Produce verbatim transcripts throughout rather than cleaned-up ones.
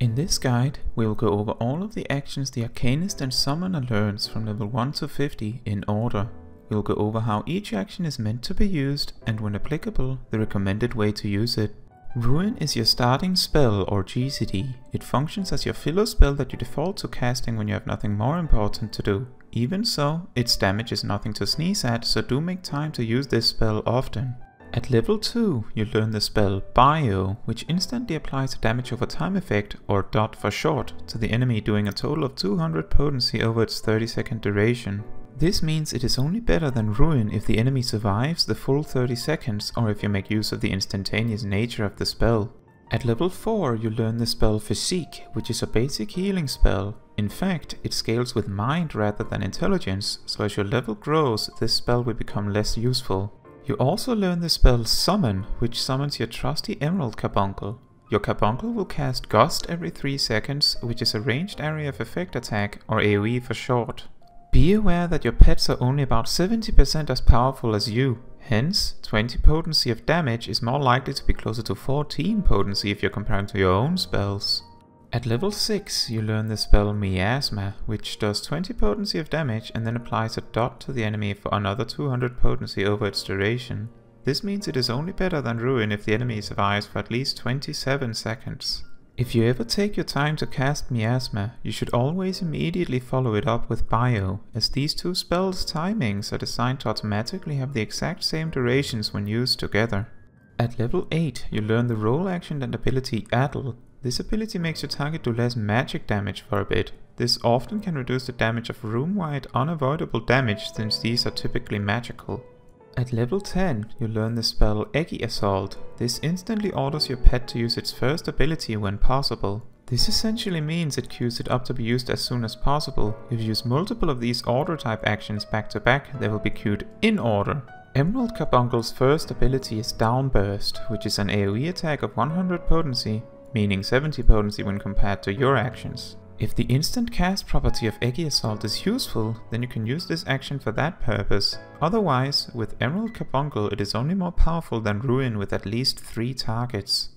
In this guide, we will go over all of the actions the Arcanist and Summoner learns from level one to fifty in order. We will go over how each action is meant to be used and, when applicable, the recommended way to use it. Ruin is your starting spell or G C D. It functions as your filler spell that you default to casting when you have nothing more important to do. Even so, its damage is nothing to sneeze at, so do make time to use this spell often. At level two, you learn the spell Bio, which instantly applies a damage over time effect, or D O T for short, to the enemy, doing a total of two hundred potency over its thirty second duration. This means it is only better than Ruin if the enemy survives the full thirty seconds or if you make use of the instantaneous nature of the spell. At level four you learn the spell Physique, which is a basic healing spell. In fact, it scales with mind rather than intelligence, so as your level grows this spell will become less useful. You also learn the spell Summon, which summons your trusty Emerald Carbuncle. Your Carbuncle will cast Gust every three seconds, which is a ranged area of effect attack, or A O E for short. Be aware that your pets are only about seventy percent as powerful as you, hence twenty potency of damage is more likely to be closer to fourteen potency if you're comparing to your own spells. At level six you learn the spell Miasma, which does twenty potency of damage and then applies a dot to the enemy for another two hundred potency over its duration. This means it is only better than Ruin if the enemy survives for at least twenty-seven seconds. If you ever take your time to cast Miasma, you should always immediately follow it up with Bio, as these two spells' timings are designed to automatically have the exact same durations when used together. At level eight, you learn the roll action and ability Addle. This ability makes your target do less magic damage for a bit. This often can reduce the damage of room-wide unavoidable damage, since these are typically magical. At level ten, you learn the spell Egi Assault. This instantly orders your pet to use its first ability when possible. This essentially means it queues it up to be used as soon as possible. If you use multiple of these order type actions back to back, they will be queued in order. Emerald Carbuncle's first ability is Downburst, which is an A O E attack of one hundred potency, meaning seventy potency when compared to your actions. If the instant cast property of Egi Assault is useful, then you can use this action for that purpose. Otherwise, with Emerald Carbuncle it is only more powerful than Ruin with at least three targets.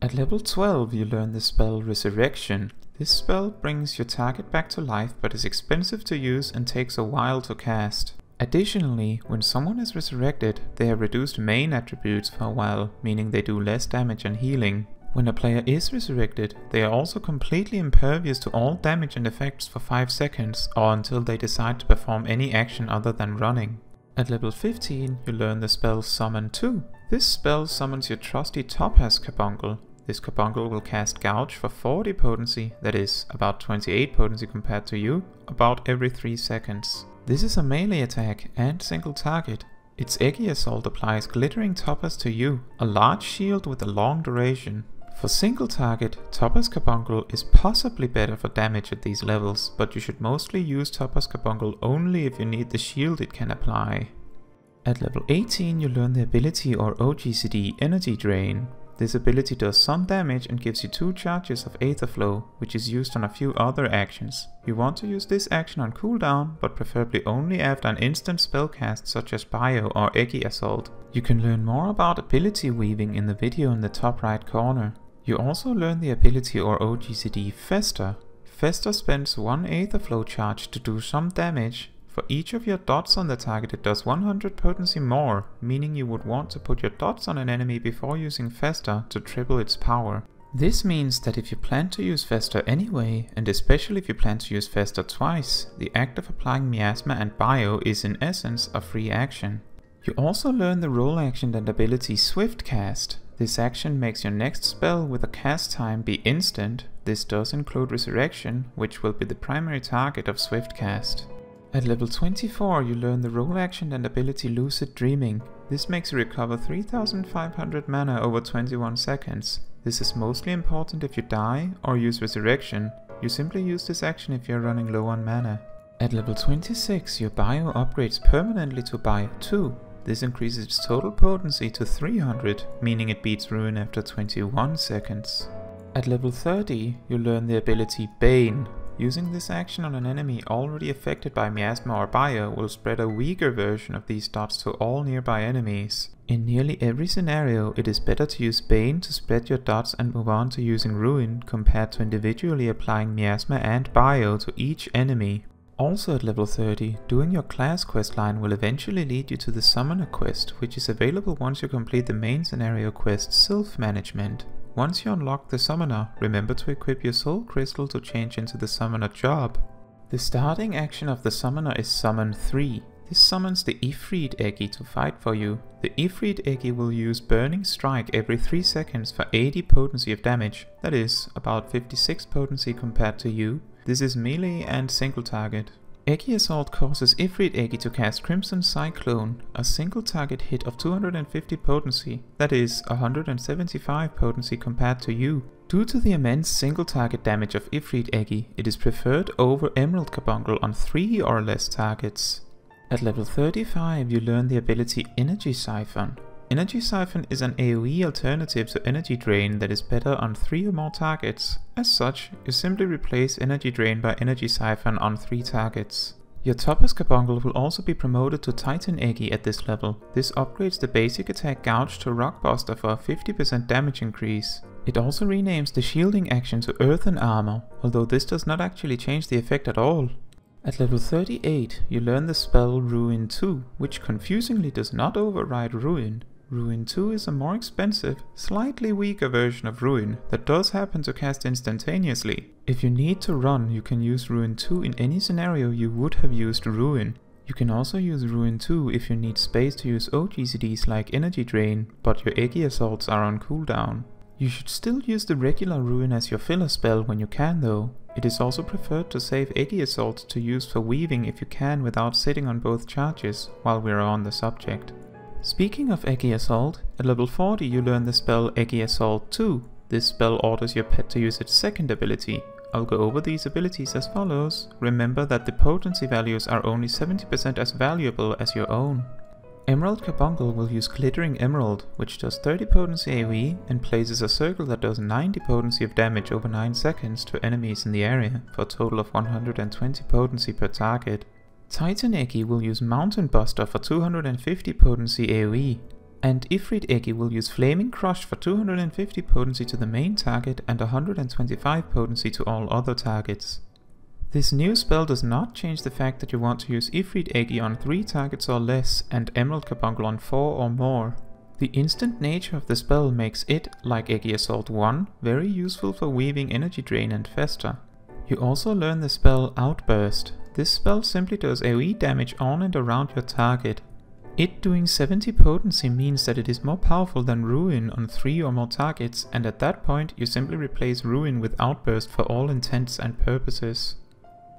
At level twelve you learn the spell Resurrection. This spell brings your target back to life but is expensive to use and takes a while to cast. Additionally, when someone is resurrected, they have reduced main attributes for a while, meaning they do less damage and healing. When a player is resurrected, they are also completely impervious to all damage and effects for five seconds, or until they decide to perform any action other than running. At level fifteen, you learn the spell Summon two. This spell summons your trusty Topaz Carbuncle. This Carbuncle will cast Gouge for forty potency, that is, about twenty-eight potency compared to you, about every three seconds. This is a melee attack and single target. Its Egi Assault applies Glittering Topaz to you, a large shield with a long duration. For single target, Topaz Carbuncle is possibly better for damage at these levels, but you should mostly use Topaz Carbuncle only if you need the shield it can apply. At level eighteen you learn the ability or O G C D Energy Drain. This ability does some damage and gives you two charges of Aetherflow, which is used on a few other actions. You want to use this action on cooldown, but preferably only after an instant spellcast such as Bio or Egi Assault. You can learn more about ability weaving in the video in the top right corner. You also learn the ability or O G C D Festa. Festa spends one Aetherflow charge to do some damage. For each of your dots on the target it does one hundred potency more, meaning you would want to put your dots on an enemy before using Festa to triple its power. This means that if you plan to use Festa anyway, and especially if you plan to use Festa twice, the act of applying Miasma and Bio is in essence a free action. You also learn the roll action and ability Swift Cast. This action makes your next spell with a cast time be instant. This does include Resurrection, which will be the primary target of Swift Cast. At level twenty-four you learn the roll action and ability Lucid Dreaming. This makes you recover three thousand five hundred mana over twenty-one seconds. This is mostly important if you die or use Resurrection. You simply use this action if you are running low on mana. At level twenty-six your Bio upgrades permanently to Bio two. This increases its total potency to three hundred, meaning it beats Ruin after twenty-one seconds. At level thirty you learn the ability Bane. Using this action on an enemy already affected by Miasma or Bio will spread a weaker version of these dots to all nearby enemies. In nearly every scenario, it is better to use Bane to spread your dots and move on to using Ruin compared to individually applying Miasma and Bio to each enemy. Also at level thirty, doing your class questline will eventually lead you to the Summoner quest, which is available once you complete the main scenario quest Sylph Management. Once you unlock the Summoner, remember to equip your Soul Crystal to change into the Summoner job. The starting action of the Summoner is Summon three. This summons the Ifrit Egi to fight for you. The Ifrit Egi will use Burning Strike every three seconds for eighty potency of damage, that is, about fifty-six potency compared to you. This is melee and single target. Egi Assault causes Ifrit Egi to cast Crimson Cyclone, a single target hit of two hundred fifty potency, that is one hundred seventy-five potency compared to you. Due to the immense single target damage of Ifrit Egi, it is preferred over Emerald Carbuncle on three or less targets. At level thirty-five you learn the ability Energy Siphon. Energy Siphon is an AoE alternative to Energy Drain that is better on three or more targets. As such, you simply replace Energy Drain by Energy Siphon on three targets. Your Topaz Carbuncle will also be promoted to Titan Egi at this level. This upgrades the basic attack Gouge to Rockbuster for a fifty percent damage increase. It also renames the shielding action to Earthen Armor, although this does not actually change the effect at all. At level thirty-eight, you learn the spell Ruin two, which confusingly does not override Ruin. Ruin two is a more expensive, slightly weaker version of Ruin that does happen to cast instantaneously. If you need to run, you can use Ruin two in any scenario you would have used Ruin. You can also use Ruin two if you need space to use O G C Ds like Energy Drain, but your Egi Assaults are on cooldown. You should still use the regular Ruin as your filler spell when you can though. It is also preferred to save Egi Assaults to use for weaving if you can without sitting on both charges, while we are on the subject. Speaking of Egi Assault, at level forty you learn the spell Egi Assault two. This spell orders your pet to use its second ability. I'll go over these abilities as follows. Remember that the potency values are only seventy percent as valuable as your own. Emerald Carbuncle will use Glittering Emerald, which does thirty potency AoE and places a circle that does ninety potency of damage over nine seconds to enemies in the area, for a total of one hundred twenty potency per target. Titan Egi will use Mountain Buster for two hundred fifty potency AoE, and Ifrit Egi will use Flaming Crush for two hundred fifty potency to the main target and one hundred twenty-five potency to all other targets. This new spell does not change the fact that you want to use Ifrit Egi on three targets or less and Emerald Carbuncle on four or more. The instant nature of the spell makes it, like Egi Assault one, very useful for weaving Energy Drain and Festa. You also learn the spell Outburst. This spell simply does AoE damage on and around your target. It doing seventy potency means that it is more powerful than Ruin on three or more targets, and at that point you simply replace Ruin with Outburst for all intents and purposes.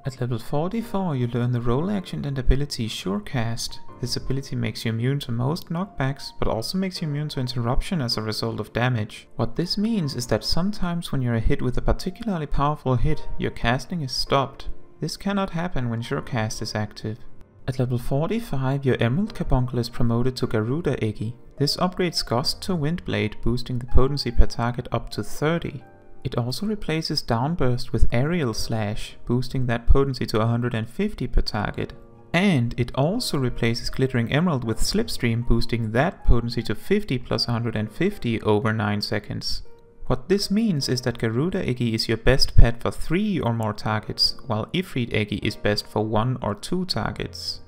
At level forty-four you learn the role action and ability Surecast. This ability makes you immune to most knockbacks, but also makes you immune to interruption as a result of damage. What this means is that sometimes when you're hit with a particularly powerful hit, your casting is stopped. This cannot happen when Surecast is active. At level forty-five your Emerald Carbuncle is promoted to Garuda Egi. This upgrades Gust to Windblade, boosting the potency per target up to thirty. It also replaces Downburst with Aerial Slash, boosting that potency to one hundred fifty per target. And it also replaces Glittering Emerald with Slipstream, boosting that potency to fifty plus one hundred fifty over nine seconds. What this means is that Garuda Egi is your best pet for three or more targets, while Ifrit Egi is best for one or two targets.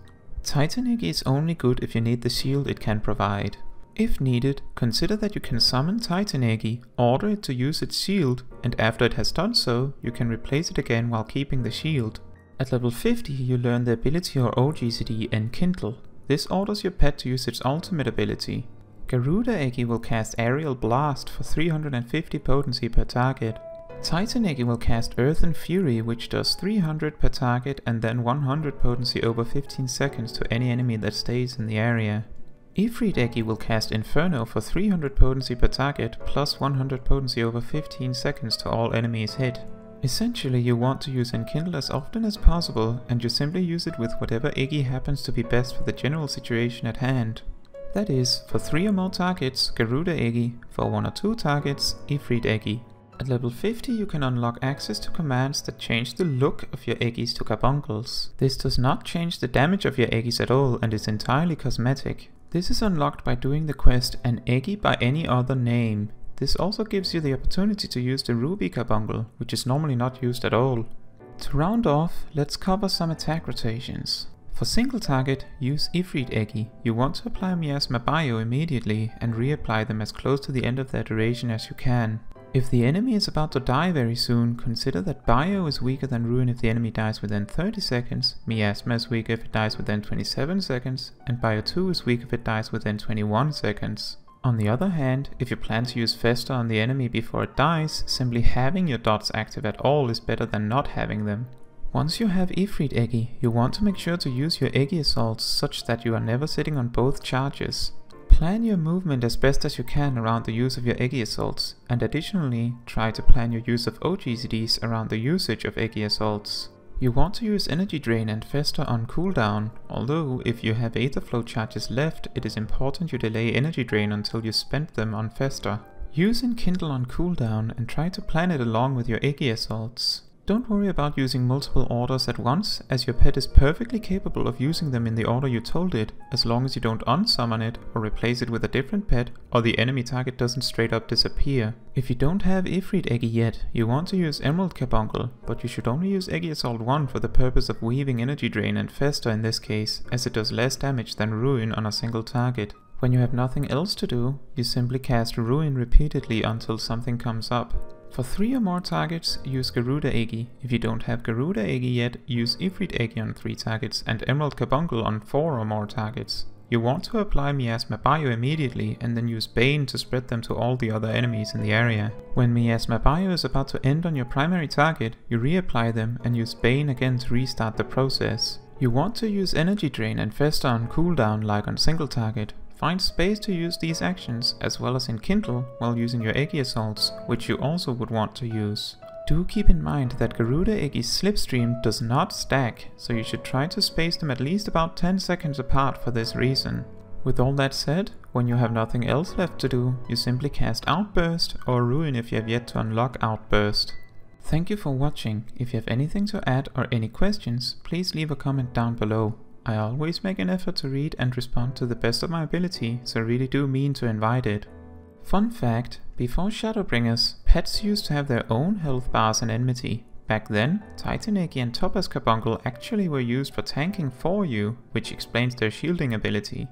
Titan Egi is only good if you need the shield it can provide. If needed, consider that you can summon Titan Egi, order it to use its shield, and after it has done so, you can replace it again while keeping the shield. At level fifty you learn the ability or O G C D Enkindle. This orders your pet to use its ultimate ability. Garuda Egi will cast Aerial Blast for three hundred fifty potency per target. Titan Egi will cast Earthen Fury, which does three hundred per target and then one hundred potency over fifteen seconds to any enemy that stays in the area. Ifrit Egi will cast Inferno for three hundred potency per target plus one hundred potency over fifteen seconds to all enemies hit. Essentially you want to use Enkindle as often as possible, and you simply use it with whatever Egi happens to be best for the general situation at hand. That is, for three or more targets, Garuda Egi, for one or two targets, Ifrit Egi. At level fifty you can unlock access to commands that change the look of your Egis to Carbuncles. This does not change the damage of your Egis at all and is entirely cosmetic. This is unlocked by doing the quest An Egi by Any Other Name. This also gives you the opportunity to use the Ruby Carbuncle, which is normally not used at all. To round off, let's cover some attack rotations. For single target, use Ifrit Egi. You want to apply Miasma Bio immediately and reapply them as close to the end of their duration as you can. If the enemy is about to die very soon, consider that Bio is weaker than Ruin if the enemy dies within thirty seconds, Miasma is weaker if it dies within twenty-seven seconds, and Bio two is weak if it dies within twenty-one seconds. On the other hand, if you plan to use Festa on the enemy before it dies, simply having your dots active at all is better than not having them. Once you have Ifrit Egi, you want to make sure to use your Egi Assaults such that you are never sitting on both charges. Plan your movement as best as you can around the use of your Egi Assaults, and additionally, try to plan your use of O G C Ds around the usage of Egi Assaults. You want to use Energy Drain and Festa on cooldown, although if you have Aetherflow charges left, it is important you delay Energy Drain until you spend them on Festa. Use Enkindle on cooldown and try to plan it along with your Egi Assaults. Don't worry about using multiple orders at once, as your pet is perfectly capable of using them in the order you told it, as long as you don't unsummon it or replace it with a different pet, or the enemy target doesn't straight up disappear. If you don't have Ifrit Egi yet, you want to use Emerald Carbuncle, but you should only use Egi Assault one for the purpose of weaving Energy Drain and Festa in this case, as it does less damage than Ruin on a single target. When you have nothing else to do, you simply cast Ruin repeatedly until something comes up. For three or more targets, use Garuda Egi. If you don't have Garuda Egi yet, use Ifrit Egi on three targets and Emerald Carbuncle on four or more targets. You want to apply Miasma Bio immediately and then use Bane to spread them to all the other enemies in the area. When Miasma Bio is about to end on your primary target, you reapply them and use Bane again to restart the process. You want to use Energy Drain and Festa on cooldown like on single target. Find space to use these actions, as well as Enkindle, while using your Egi Assaults, which you also would want to use. Do keep in mind that Garuda Egi's Slipstream does not stack, so you should try to space them at least about ten seconds apart for this reason. With all that said, when you have nothing else left to do, you simply cast Outburst, or Ruin if you have yet to unlock Outburst. Thank you for watching. If you have anything to add or any questions, please leave a comment down below. I always make an effort to read and respond to the best of my ability, so really do mean to invite it. Fun fact, before Shadowbringers, pets used to have their own health bars and enmity. Back then, Titan Egi and Topaz Carbuncle actually were used for tanking for you, which explains their shielding ability.